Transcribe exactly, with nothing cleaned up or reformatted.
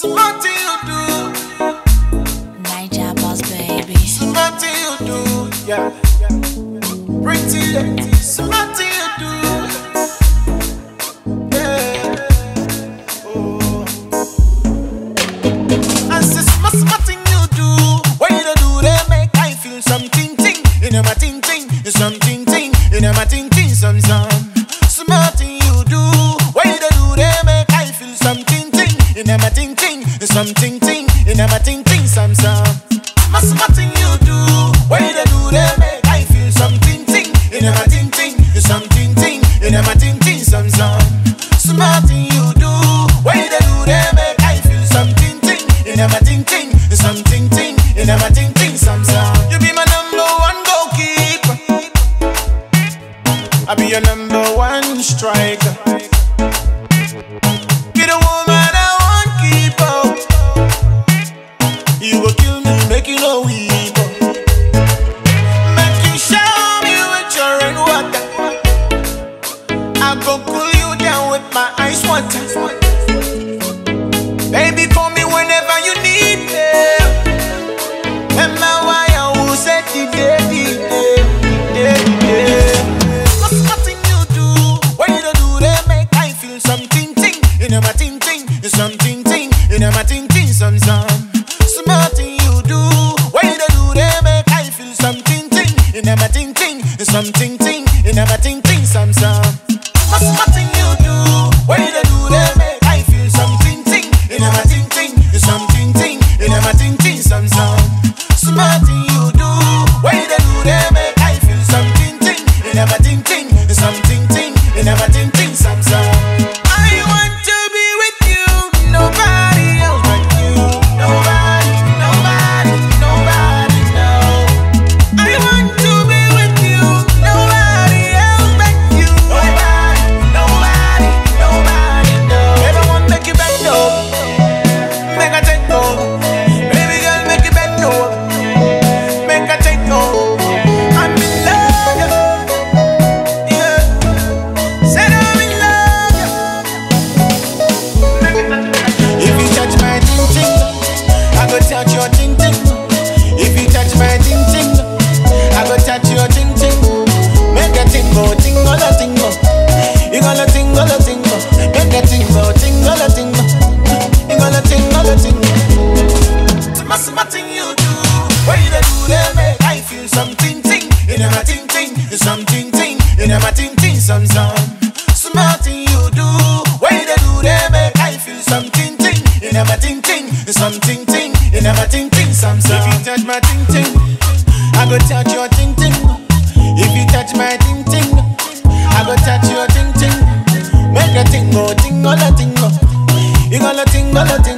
Somebody you do. Naija Boss baby. Somebody you do. Yeah. Pretty lady. Somebody you do. Yeah. Oh. I see something you do. What you do they make I feel something ting in a ting ting, something ting in a ting ting some some. Something you do. What you do they make I feel something ting in a ting ting, something ting in a ting ting some some. Something you do. What you do they make I feel something ting in a ting ting, something ting in a ting ting some some. Something you do. What you do they make I feel something ting in a ting ting, something ting in a ting ting some some. You be my number one goalkeeper. I be your number one striker. Be the woman I won't keep up. You will kill me, make you no weep. Make you show me with your red water. I go cool you down with my ice water. Baby, call me whenever you need me. And my wire will set the day, day, day. Something ting in a ting ting some some. Something you do. What you do they make I feel something ting in a ting ting, something ting in a ting ting some some. Something you do. What you do they make I feel something ting in a ting ting, something ting in a ting ting some some. Something you do. What you do they make I feel something ting in a ting ting, something ting in a ting ting some some. Something ting, you never ting ting some some. If you touch my ting ting, I go touch your ting ting. If you touch my ting ting, I go touch your ting ting. Make a ting go ting go la ting go. You go la ting go la ting.